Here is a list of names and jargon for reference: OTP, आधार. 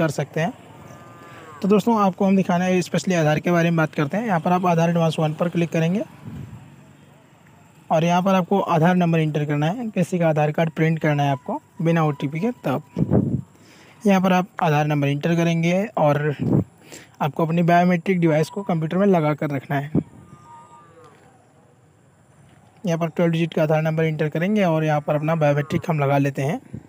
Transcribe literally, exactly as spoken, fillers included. कर सकते हैं। तो दोस्तों आपको हम दिखाना है, स्पेशली आधार के बारे में बात करते हैं। यहाँ पर आप आधार एडवांस वन पर क्लिक करेंगे और यहाँ पर आपको आधार नंबर इंटर करना है। किसी का आधार कार्ड प्रिंट करना है आपको बिना ओटीपी के, तब यहाँ पर आप आधार नंबर इंटर करेंगे और आपको अपनी बायोमेट्रिक डिवाइस को कंप्यूटर में लगा कर रखना है। यहाँ पर ट्वेल्व डिजिट का आधार नंबर इंटर करेंगे और यहाँ पर अपना बायोमेट्रिक हम लगा लेते हैं।